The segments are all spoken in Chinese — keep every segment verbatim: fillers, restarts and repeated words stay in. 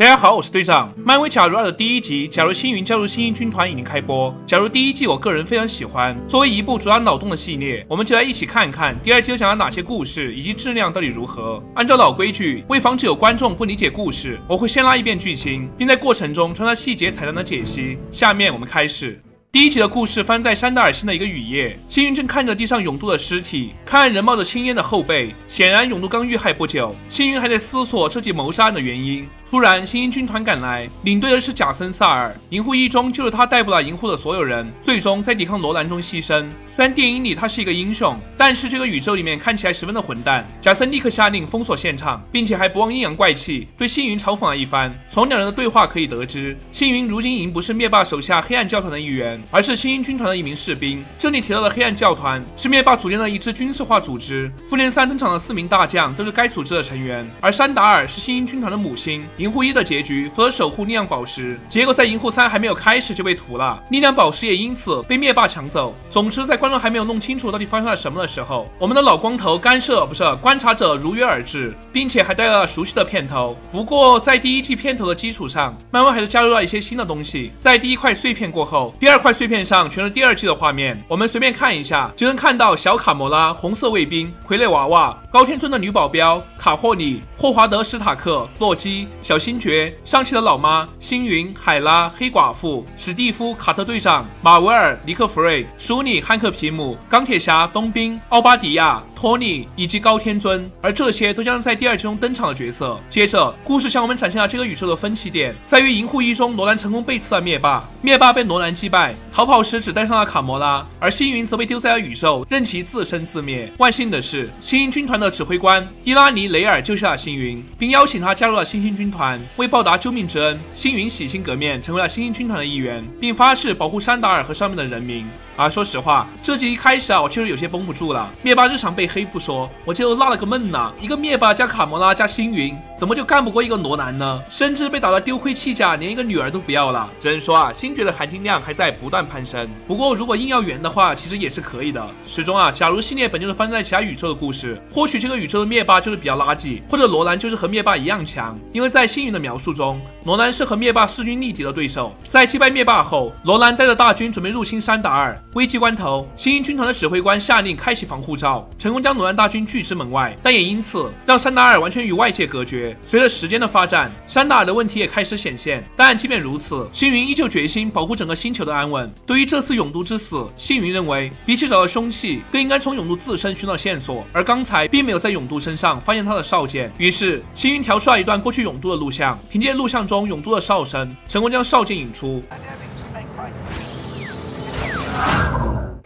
大家好，我是队长。漫威假如二的第一集《假如星云加入星云军团》已经开播。假如第一季我个人非常喜欢，作为一部主打脑洞的系列，我们就来一起看一看第二季讲了哪些故事，以及质量到底如何。按照老规矩，为防止有观众不理解故事，我会先拉一遍剧情，并在过程中穿插细节彩蛋的解析。下面我们开始。 第一集的故事发生在山达尔星的一个雨夜，星云正看着地上永度的尸体，看看人冒着青烟的后背，显然永度刚遇害不久。星云还在思索这起谋杀案的原因，突然星云军团赶来，领队的是贾森·萨尔，银护一中就是他逮捕了银护的所有人，最终在抵抗罗兰中牺牲。虽然电影里他是一个英雄，但是这个宇宙里面看起来十分的混蛋。贾森立刻下令封锁现场，并且还不忘阴阳怪气，对星云嘲讽了一番。从两人的对话可以得知，星云如今已经不是灭霸手下黑暗教团的一员。 而是星云军团的一名士兵。这里提到的黑暗教团是灭霸组建的一支军事化组织，复联三登场的四名大将都是该组织的成员。而山达尔是星云军团的母星，银护一的结局负责守护力量宝石，结果在银护三还没有开始就被屠了，力量宝石也因此被灭霸抢走。总之，在观众还没有弄清楚到底发生了什么的时候，我们的老光头干涉不是观察者如约而至，并且还带了熟悉的片头。不过，在第一季片头的基础上，漫威还是加入了一些新的东西。在第一块碎片过后，第二 块碎片上全是第二季的画面，我们随便看一下就能看到小卡摩拉、红色卫兵、傀儡娃娃、高天尊的女保镖、卡霍里、霍华德·史塔克、洛基、小星爵、上汽的老妈、星云、海拉、黑寡妇、史蒂夫、卡特队长、马维尔、尼克·弗瑞、舒尼、汉克·皮姆、钢铁侠、冬兵、奥巴迪亚、托尼以及高天尊，而这些都将是在第二季中登场的角色。接着，故事向我们展现了这个宇宙的分歧点，在于银护一中罗兰成功背刺了灭霸，灭霸被罗兰击败。 逃跑时只带上了卡魔拉，而星云则被丢在了宇宙，任其自生自灭。万幸的是，星云军团的指挥官伊拉尼·雷尔救下了星云，并邀请他加入了星星军团。为报答救命之恩，星云洗心革面，成为了星星军团的一员，并发誓保护山达尔和上面的人民。 啊，说实话，这集一开始啊，我确实有些绷不住了。灭霸日常被黑不说，我这又落了个闷呐、啊！一个灭霸加卡魔拉加星云，怎么就干不过一个罗南呢？甚至被打得丢盔弃甲，连一个女儿都不要了。只能说啊，星爵的含金量还在不断攀升。不过如果硬要圆的话，其实也是可以的。始终啊，假如系列本就是发生在其他宇宙的故事，或许这个宇宙的灭霸就是比较垃圾，或者罗南就是和灭霸一样强。因为在星云的描述中，罗南是和灭霸势均力敌的对手。在击败灭霸后，罗南带着大军准备入侵山达尔。 危机关头，星云军团的指挥官下令开启防护罩，成功将罗兰大军拒之门外，但也因此让山达尔完全与外界隔绝。随着时间的发展，山达尔的问题也开始显现。但即便如此，星云依旧决心保护整个星球的安稳。对于这次永度之死，星云认为，比起找到凶器，更应该从永度自身寻找线索。而刚才并没有在永度身上发现他的哨剑，于是星云调出了一段过去永度的录像，凭借录像中永度的哨声，成功将哨剑引出。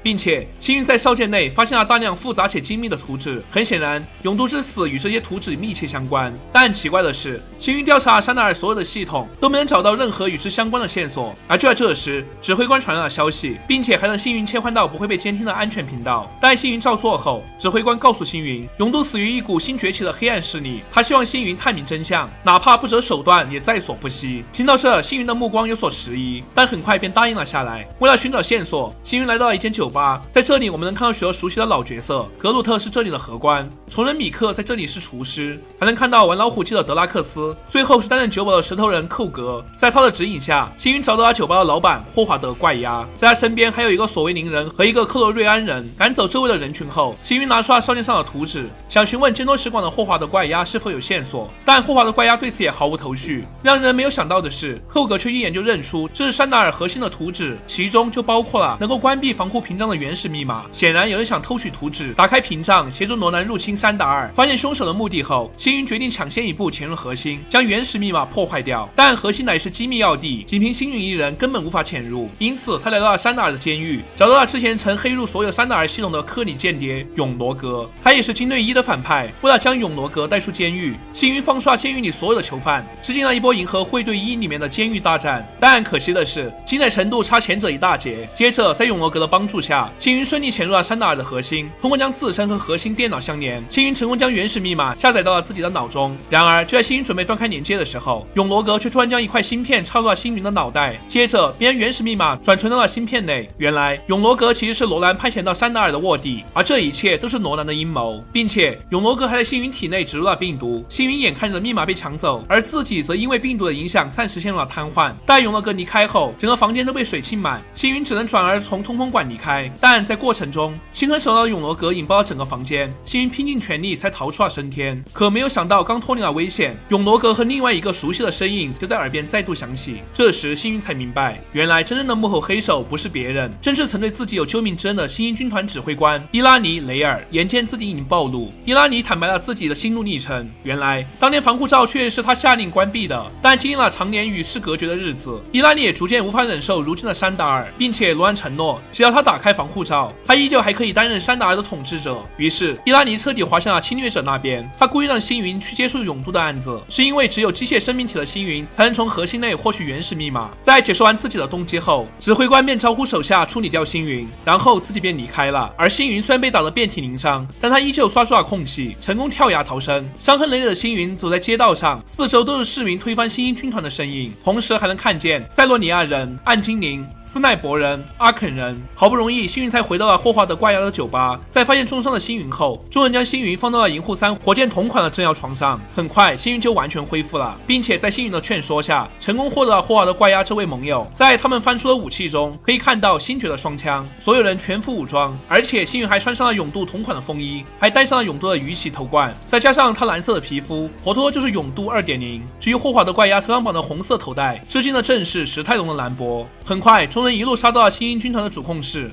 并且，星云在哨剑内发现了大量复杂且精密的图纸。很显然，永度之死与这些图纸密切相关。但奇怪的是，星云调查山达尔所有的系统都没能找到任何与之相关的线索。而就在这时，指挥官传来了消息，并且还让星云切换到不会被监听的安全频道。待星云照做后，指挥官告诉星云，永度死于一股新崛起的黑暗势力。他希望星云探明真相，哪怕不择手段也在所不惜。听到这，星云的目光有所迟疑，但很快便答应了下来。为了寻找线索，星云来到了一间酒吧。 在这里，我们能看到许多熟悉的老角色。格鲁特是这里的荷官，仇人米克在这里是厨师，还能看到玩老虎机的德拉克斯，最后是担任酒保的石头人寇格。在他的指引下，星云找到了酒吧的老板霍华德怪鸭，在他身边还有一个索维林人和一个克罗瑞安人。赶走周围的人群后，星云拿出了哨剑上的图纸，想询问见多识广的霍华德怪鸭是否有线索，但霍华德怪鸭对此也毫无头绪。让人没有想到的是，寇格却一眼就认出这是山达尔核心的图纸，其中就包括了能够关闭防护屏障 的原始密码，显然有人想偷取图纸，打开屏障，协助罗南入侵山达尔。发现凶手的目的后，星云决定抢先一步潜入核心，将原始密码破坏掉。但核心乃是机密要地，仅凭星云一人根本无法潜入，因此他来到了山达尔的监狱，找到了之前曾黑入所有山达尔系统的科里间谍永罗格，他也是金队一的反派。为了将永罗格带出监狱，星云放出了监狱里所有的囚犯，致敬了一波银河护卫队一里面的监狱大战。但可惜的是，金在程度差前者一大截。接着，在永罗格的帮助下，下，星云顺利潜入了山达尔的核心，通过将自身和核心电脑相连，星云成功将原始密码下载到了自己的脑中。然而，就在星云准备断开连接的时候，永罗格却突然将一块芯片插入了星云的脑袋，接着便将原始密码转存到了芯片内。原来，永罗格其实是罗兰派遣到山达尔的卧底，而这一切都是罗兰的阴谋，并且永罗格还在星云体内植入了病毒。星云眼看着密码被抢走，而自己则因为病毒的影响暂时陷入了瘫痪。待永罗格离开后，整个房间都被水浸满，星云只能转而从通风管离开。但在过程中，心狠手辣的永罗格引爆了整个房间，星云拼尽全力才逃出了升天。可没有想到，刚脱离了危险，永罗格和另外一个熟悉的身影就在耳边再度响起。这时，星云才明白，原来真正的幕后黑手不是别人，正是曾对自己有救命之恩的星云军团指挥官伊拉尼·雷尔。眼见自己已经暴露，伊拉尼坦白了自己的心路历程。原来，当年防护罩确实是他下令关闭的，但经历了常年与世隔绝的日子，伊拉尼也逐渐无法忍受如今的山达尔，并且罗兰承诺，只要他打开防护罩，他依旧还可以担任山达尔的统治者。于是，伊拉尼彻底滑向了侵略者那边。他故意让星云去接触永都的案子，是因为只有机械生命体的星云才能从核心内获取原始密码。在解说完自己的动机后，指挥官便招呼手下处理掉星云，然后自己便离开了。而星云虽然被打得遍体鳞伤，但他依旧刷出了空隙，成功跳崖逃生。伤痕累累的星云走在街道上，四周都是市民推翻星云军团的身影，同时还能看见塞洛尼亚人、暗精灵、斯奈伯人、阿肯人。好不容易，星云才回到了霍华德挂牙的酒吧。在发现重伤的星云后，众人将星云放到了银护三火箭同款的政要床上。很快，星云就完全恢复了，并且在星云的劝说下，成功获得了霍华德挂牙这位盟友。在他们翻出的武器中，可以看到星爵的双枪，所有人全副武装，而且星云还穿上了勇度同款的风衣，还戴上了勇度的鱼鳍头冠，再加上他蓝色的皮肤，活脱脱就是勇度 二点零。至于霍华德挂牙头上绑的红色头带，致敬的正是史泰龙的兰博。很快，众人一路杀到了星云军团的主控室。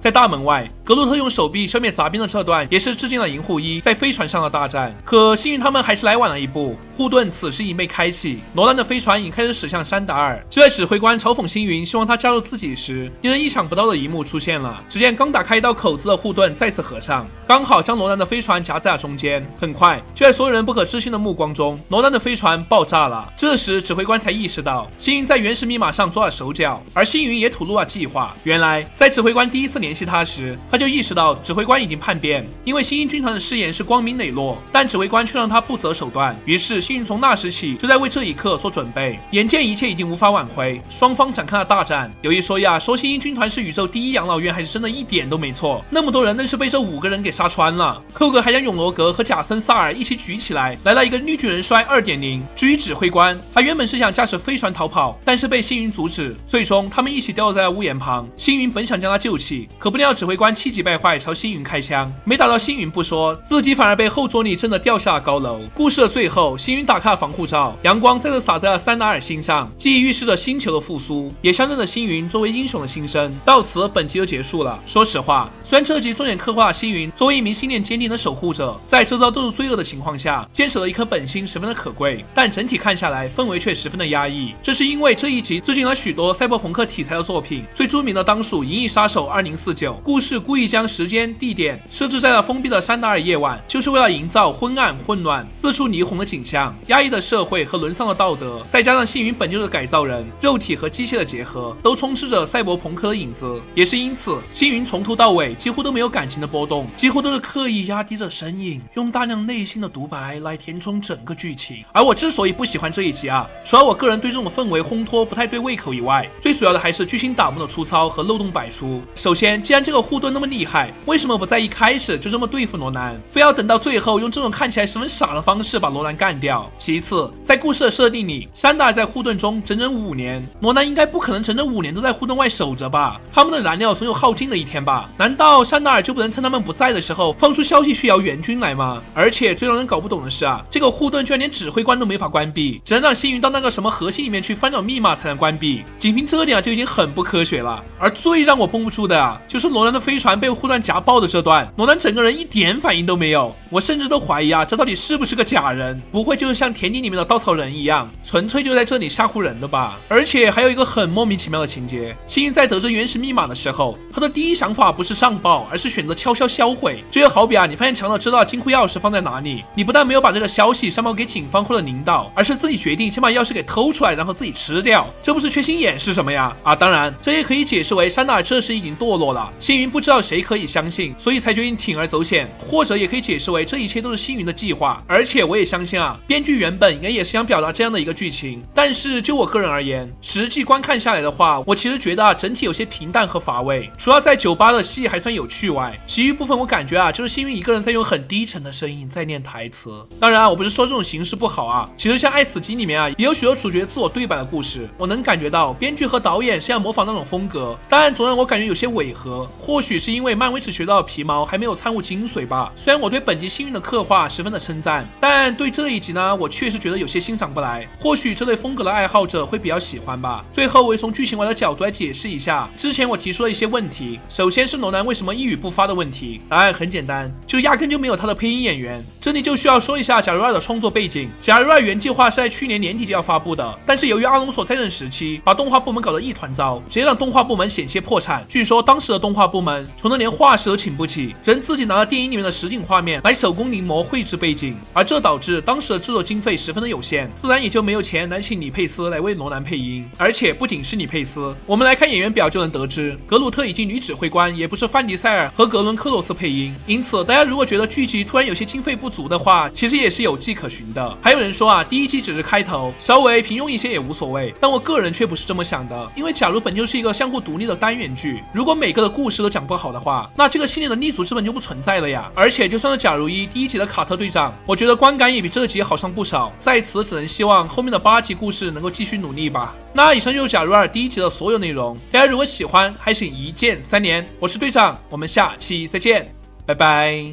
在大门外，格鲁特用手臂消灭杂兵的这段也是致敬了银护一在飞船上的大战。可幸运他们还是来晚了一步，护盾此时已被开启，罗兰的飞船已开始驶向山达尔。就在指挥官嘲讽星云希望他加入自己时，令人意想不到的一幕出现了。只见刚打开一道口子的护盾再次合上，刚好将罗兰的飞船夹在了中间。很快，就在所有人不可置信的目光中，罗兰的飞船爆炸了。这时指挥官才意识到星云在原始密码上做了手脚，而星云也吐露了计划。原来在指挥官第一次联联系他时，他就意识到指挥官已经叛变，因为星云军团的誓言是光明磊落，但指挥官却让他不择手段。于是星云从那时起就在为这一刻做准备。眼见一切已经无法挽回，双方展开了大战。有一说一啊，说星云军团是宇宙第一养老院还是真的一点都没错，那么多人愣是被这五个人给杀穿了。寇格还将永罗格和贾森萨尔一起举起来，来了一个绿巨人摔 二点零。 至于指挥官，他原本是想驾驶飞船逃跑，但是被星云阻止，最终他们一起掉在了屋檐旁。星云本想将他救起，可不料指挥官气急败坏，朝星云开枪，没打到星云不说，自己反而被后坐力震得掉下了高楼。故事的最后，星云打开了防护罩，阳光再次洒在了山达尔心上，既预示着星球的复苏，也象征着星云作为英雄的新生。到此，本集就结束了。说实话，虽然这集重点刻画了星云作为一名信念坚定的守护者，在周遭都是罪恶的情况下，坚守了一颗本心十分的可贵，但整体看下来，氛围却十分的压抑。这是因为这一集致敬了许多赛博朋克题材的作品，最著名的当属《银翼杀手二零四九》。故事故意将时间、地点设置在了封闭的山达尔夜晚，就是为了营造昏暗、混乱、四处霓虹的景象，压抑的社会和沦丧的道德，再加上星云本就是改造人，肉体和机械的结合，都充斥着赛博朋克的影子。也是因此，星云从头到尾几乎都没有感情的波动，几乎都是刻意压低着声音，用大量内心的独白来填充整个剧情。而我之所以不喜欢这一集啊，除了我个人对这种氛围烘托不太对胃口以外，最主要的还是剧情打磨的粗糙和漏洞百出。首先，既然这个护盾那么厉害，为什么不在一开始就这么对付罗南，非要等到最后用这种看起来十分傻的方式把罗南干掉？其次，在故事的设定里，山达尔在护盾中整整五年，罗南应该不可能整整五年都在护盾外守着吧？他们的燃料总有耗尽的一天吧？难道山达尔就不能趁他们不在的时候放出消息去摇援军来吗？而且最让人搞不懂的是啊，这个护盾居然连指挥官都没法关闭，只能让星云到那个什么核心里面去翻找密码才能关闭，仅凭这点啊就已经很不科学了。而最让我蹦不出的啊，就是罗兰的飞船被护盾夹爆的这段，罗兰整个人一点反应都没有，我甚至都怀疑啊，这到底是不是个假人？不会就是像田地里面的稻草人一样，纯粹就在这里吓唬人的吧？而且还有一个很莫名其妙的情节，星云在得知原始密码的时候，他的第一想法不是上报，而是选择悄悄销毁。这就好比啊，你发现强盗知道金库钥匙放在哪里，你不但没有把这个消息上报给警方或者领导，而是自己决定先把钥匙给偷出来，然后自己吃掉。这不是缺心眼是什么呀？啊，当然，这也可以解释为山大这时已经堕落了，星云不知道谁可以相信，所以才决定铤而走险。或者也可以解释为这一切都是星云的计划。而且我也相信啊，编剧原本应该也是想表达这样的一个剧情，但是就我个人而言，实际观看下来的话，我其实觉得啊，整体有些平淡和乏味。除了在酒吧的戏还算有趣外，其余部分我感觉啊，就是星云一个人在用很低沉的声音在念台词。当然啊，我不是说这种形式不好啊，其实像《爱死机》里面啊，也有许多主角自我对白的故事，我能感觉到编剧和导演是要模仿那种风格，但总让我感觉有些违和。或许是因为漫威只学到了皮毛，还没有参悟精髓吧。虽然我对本集星云的刻画十分的称赞，但对这一集呢，我确实觉得有些欣赏不来。或许这类风格的爱好者会比较喜欢吧。最后，我也从剧情玩的角度来解释一下之前我提出的一些问题。首先是罗南为什么一语不发的问题，答案很简单，就压根就没有他的配音演员。这里就需要说一下《假如二》的创作背景，《假如二》原计划是在去年年底就要发布的，但是由于阿隆索在任时期，把动画部门搞得一团糟，直接让动画部门险些破产。据说当时的动画部门穷得连画师都请不起，人自己拿了电影里面的实景画面来手工临摹绘制背景，而这导致当时的制作经费十分的有限，自然也就没有钱来请李佩斯来为罗南配音。而且不仅是李佩斯，我们来看演员表就能得知，格鲁特以及女指挥官也不是范迪塞尔和格伦克洛斯配音。因此大家如果觉得剧集突然有些经费不足的话，其实也是有迹可循的。还有人说啊，第一季只是开头，稍微平庸一些也无所谓，但我个人却不是这么想的。因为假如本就是一个相互独立的单元剧，如果每个的故事都讲不好的话，那这个系列的立足之本就不存在了呀。而且就算是假如一第一集的卡特队长，我觉得观感也比这集好上不少。在此只能希望后面的八集故事能够继续努力吧。那以上就是假如二第一集的所有内容，大家如果喜欢还请一键三连。我是队长，我们下期再见，拜拜。